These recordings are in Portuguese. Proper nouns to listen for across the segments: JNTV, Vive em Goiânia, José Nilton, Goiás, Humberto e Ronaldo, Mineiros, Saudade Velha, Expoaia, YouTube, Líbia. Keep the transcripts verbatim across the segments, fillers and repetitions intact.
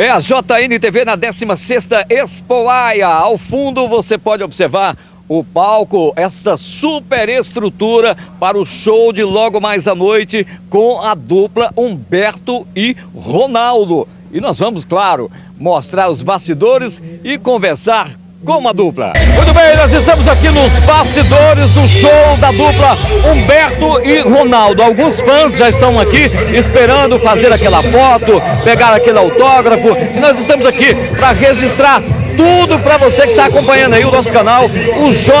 É a J N T V na décima sexta Expoaia. Ao fundo você pode observar o palco, essa super estrutura para o show de logo mais à noite com a dupla Humberto e Ronaldo. E nós vamos, claro, mostrar os bastidores e conversar com a dupla. Muito bem, nós estamos aqui nos bastidores do show da dupla Humberto e Ronaldo. Alguns fãs já estão aqui esperando fazer aquela foto, pegar aquele autógrafo. E nós estamos aqui para registrar tudo para você que está acompanhando aí o nosso canal, o J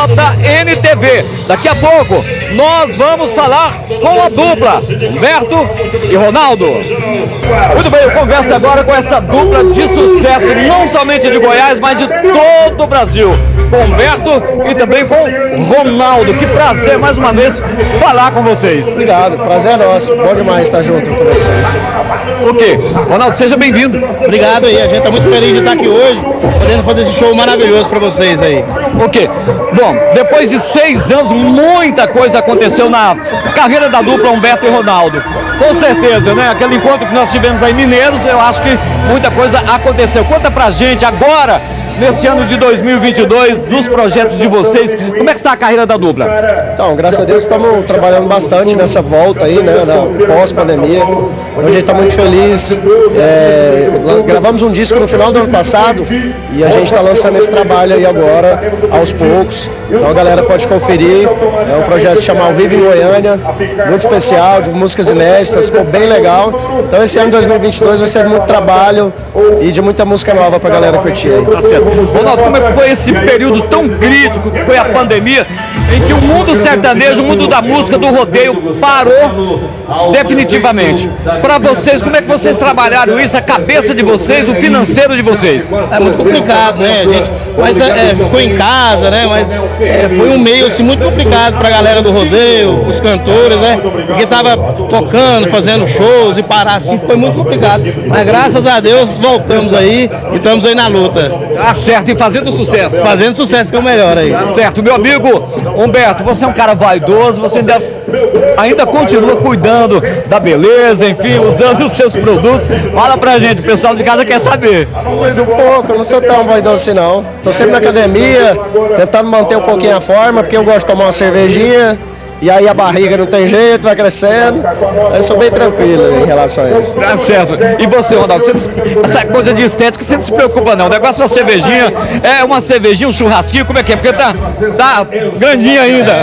N T V. Daqui a pouco nós vamos falar com a dupla Humberto e Ronaldo. Muito bem, eu converso agora com essa dupla de sucesso, não somente de Goiás, mas de todo o Brasil, com Humberto e também com Ronaldo. Que prazer mais uma vez falar com vocês. Obrigado, prazer é nosso, bom demais estar junto com vocês. Ok, Ronaldo, seja bem-vindo. Obrigado aí, a gente está muito feliz de estar aqui hoje, podendo fazer esse show maravilhoso para vocês aí. Ok, bom, depois de seis anos, muita coisa aconteceu na carreira da dupla Humberto e Ronaldo. Com certeza, né? Aquele encontro que nós tivemos aí em Mineiros, eu acho que muita coisa aconteceu. Conta pra gente agora, neste ano de dois mil e vinte e dois, dos projetos de vocês, como é que está a carreira da dupla? Então, graças a Deus estamos trabalhando bastante nessa volta aí, né, na pós-pandemia. Então, a gente está muito feliz. É, nós gravamos um disco no final do ano passado e a gente está lançando esse trabalho aí agora, aos poucos. Então a galera pode conferir. É um projeto chamado Vive em Goiânia, muito especial, de músicas inéditas, ficou bem legal. Então esse ano de dois mil e vinte e dois vai ser muito trabalho e de muita música nova pra galera curtir aí. Tá certo. Ronaldo, como é que foi esse período tão crítico que foi a pandemia, em que o mundo sertanejo, o mundo da música, do rodeio parou definitivamente? Para vocês, como é que vocês trabalharam isso, a cabeça de vocês, o financeiro de vocês? É muito complicado, né, gente? Mas é, ficou em casa, né? Mas é, foi um meio assim, muito complicado para a galera do rodeio, os cantores, né? Porque tava tocando, fazendo shows e parar assim, foi muito complicado. Mas graças a Deus voltamos aí e estamos aí na luta. Tá certo, e fazendo sucesso. Fazendo sucesso, que é o melhor aí. Tá certo, meu amigo Humberto, você é um cara vaidoso, você ainda, ainda continua cuidando da beleza, enfim, usando os seus produtos. Fala pra gente, o pessoal de casa quer saber. Cuido um pouco, não sou tão vaidoso assim não. Tô sempre na academia, tentando manter um pouquinho a forma, porque eu gosto de tomar uma cervejinha. E aí a barriga não tem jeito, vai crescendo. Eu sou bem tranquilo em relação a isso. Tá certo. E você, Ronaldo, você, essa coisa de estética, você não se preocupa não? O negócio é uma cervejinha, é uma cervejinha, um churrasquinho, como é que é? Porque tá, tá grandinho ainda.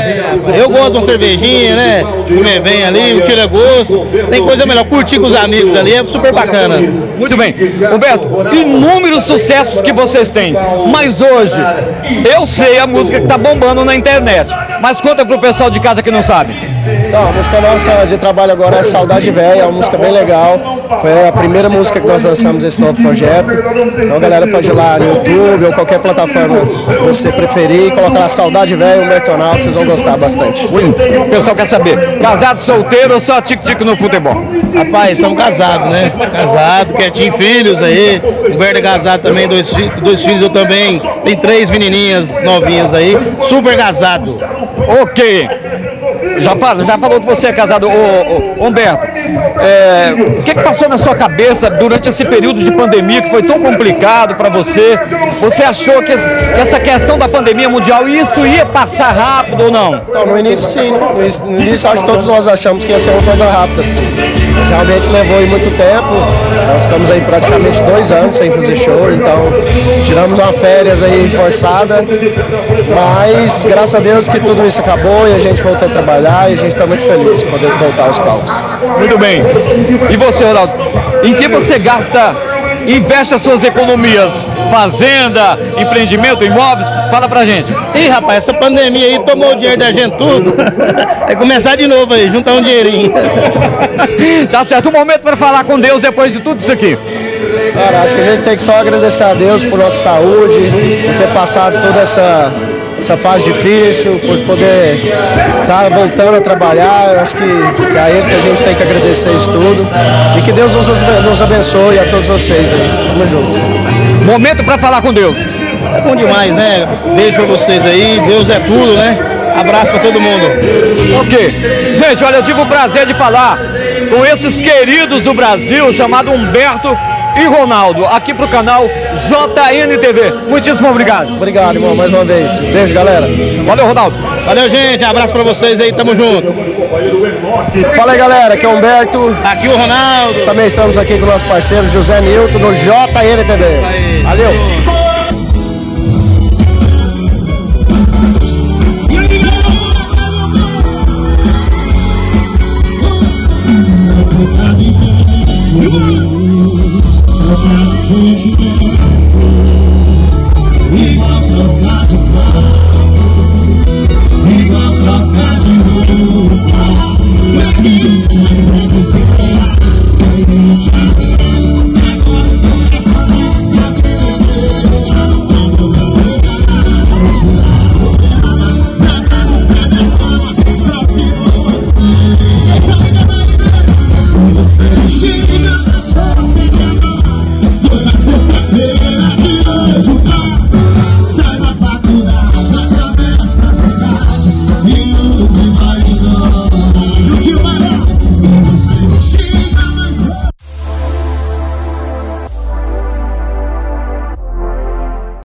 Eu gosto de uma cervejinha, né? De comer bem ali, um tira-gosto. Tem coisa melhor, curtir com os amigos ali, é super bacana. Muito bem. Humberto, inúmeros sucessos que vocês têm. Mas hoje, eu sei a música que tá bombando na internet. Mas conta pro pessoal de casa que não sabe. Então, a música nossa de trabalho agora é Saudade Velha, é uma música bem legal. Foi a primeira música que nós lançamos nesse novo projeto. Então a galera pode ir lá no YouTube ou qualquer plataforma que você preferir, colocar lá Saudade Velha, Humberto e Ronaldo, vocês vão gostar bastante. O pessoal quer saber, casado, solteiro ou só tic-tic no futebol? Rapaz, são casados, né? Casado, quietinho, filhos aí. Humberto é casado também, dois, fi dois filhos eu também. Tem três menininhas novinhas aí, super casado. Ok. Já, fala, já falou que você é casado, ô, ô, Humberto. É, o que, que passou na sua cabeça durante esse período de pandemia que foi tão complicado para você? Você achou que, esse, que essa questão da pandemia mundial, isso ia passar rápido ou não? Então, no início sim, né? No início, no início acho que todos nós achamos que ia ser uma coisa rápida. Mas realmente levou aí muito tempo, nós ficamos aí praticamente dois anos sem fazer show, então tiramos uma férias aí forçada, mas graças a Deus que tudo isso acabou e a gente voltou a trabalhar. E a gente está muito feliz de poder voltar aos palcos. Muito bem. E você, Ronaldo, em que você gasta, investe as suas economias? Fazenda, empreendimento, imóveis? Fala pra gente. Ih, rapaz, essa pandemia aí tomou o dinheiro da gente tudo. É começar de novo aí, juntar um dinheirinho. Tá certo, um momento para falar com Deus depois de tudo isso aqui. Cara, acho que a gente tem que só agradecer a Deus por nossa saúde, por ter passado toda essa... essa fase difícil, por poder estar voltando a trabalhar. Eu acho que, que é aí que a gente tem que agradecer isso tudo. E que Deus nos abençoe a todos vocês aí. Tamo junto. Momento para falar com Deus. É bom demais, né? Beijo para vocês aí. Deus é tudo, né? Abraço para todo mundo. Ok. Gente, olha, eu tive o prazer de falar com esses queridos do Brasil, chamado Humberto e Ronaldo, aqui pro canal J N T V. Muitíssimo obrigado. Obrigado, irmão, mais uma vez. Beijo, galera. Valeu, Ronaldo. Valeu, gente. Abraço pra vocês aí, tamo junto. Fala aí, galera, aqui é o Humberto. Aqui o Ronaldo. Nós também estamos aqui com o nosso parceiro José Nilton no J N T V. Valeu. Thank you.